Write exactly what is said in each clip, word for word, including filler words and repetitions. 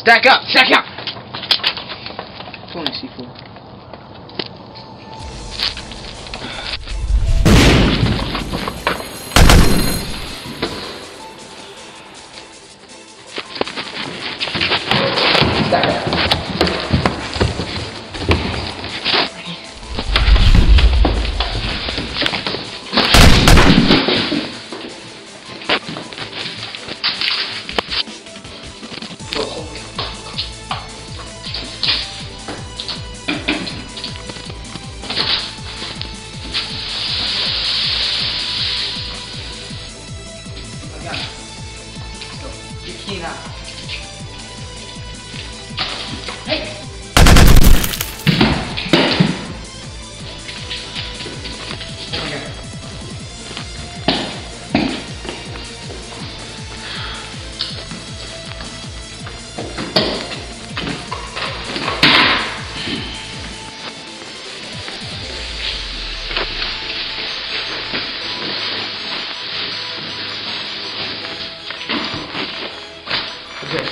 Stack up! Stack up! twenty C four.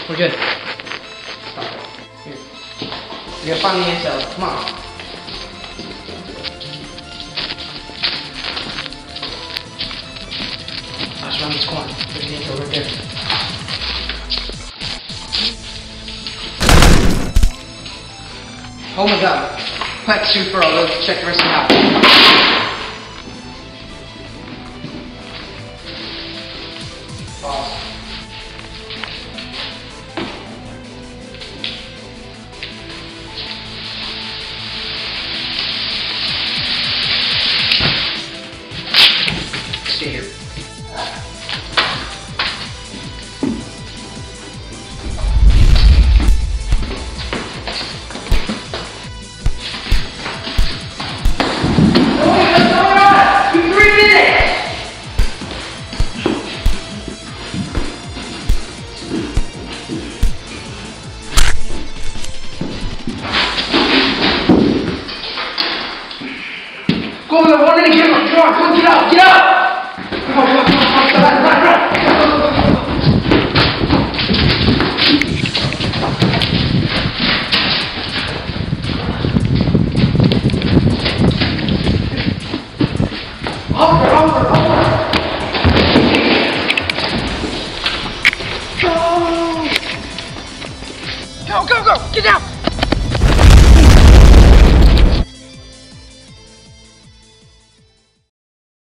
We're good. Stop it. Here. You're gonna find the intel. Come on. I just run this corner. There's the intel right there. Oh my god. Pet super, I'll go check the rest of the house. Awesome. Go, go, go! Get down!